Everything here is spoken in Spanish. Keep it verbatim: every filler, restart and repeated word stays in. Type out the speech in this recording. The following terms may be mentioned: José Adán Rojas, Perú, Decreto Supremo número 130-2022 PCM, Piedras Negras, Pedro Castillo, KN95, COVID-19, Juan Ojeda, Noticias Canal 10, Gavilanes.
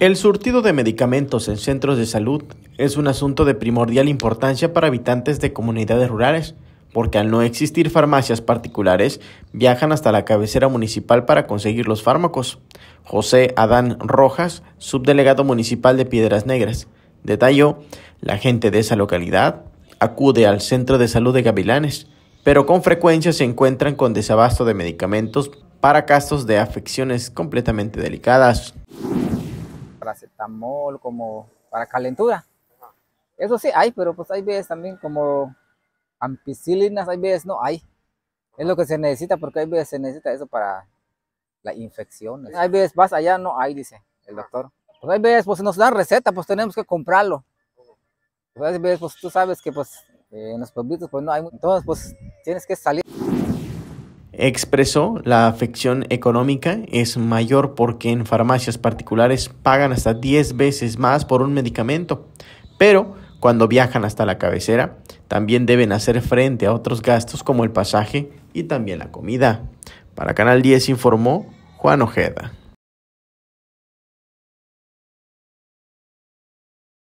El surtido de medicamentos en centros de salud es un asunto de primordial importancia para habitantes de comunidades rurales, porque al no existir farmacias particulares, viajan hasta la cabecera municipal para conseguir los fármacos. José Adán Rojas, subdelegado municipal de Piedras Negras, detalló: la gente de esa localidad acude al centro de salud de Gavilanes, pero con frecuencia se encuentran con desabasto de medicamentos para casos de afecciones completamente delicadas. Paracetamol como para calentura, eso sí hay, pero pues hay veces también como ampicilinas, hay veces no hay, es lo que se necesita, porque hay veces se necesita eso para la infección, hay veces vas allá, no hay, dice el doctor, pues hay veces pues nos dan receta, pues tenemos que comprarlo, pues hay veces pues tú sabes que pues eh, en los pueblitos pues no hay, entonces pues tienes que salir. Expresó, la afección económica es mayor porque en farmacias particulares pagan hasta diez veces más por un medicamento, pero cuando viajan hasta la cabecera también deben hacer frente a otros gastos como el pasaje y también la comida. Para Canal diez informó Juan Ojeda.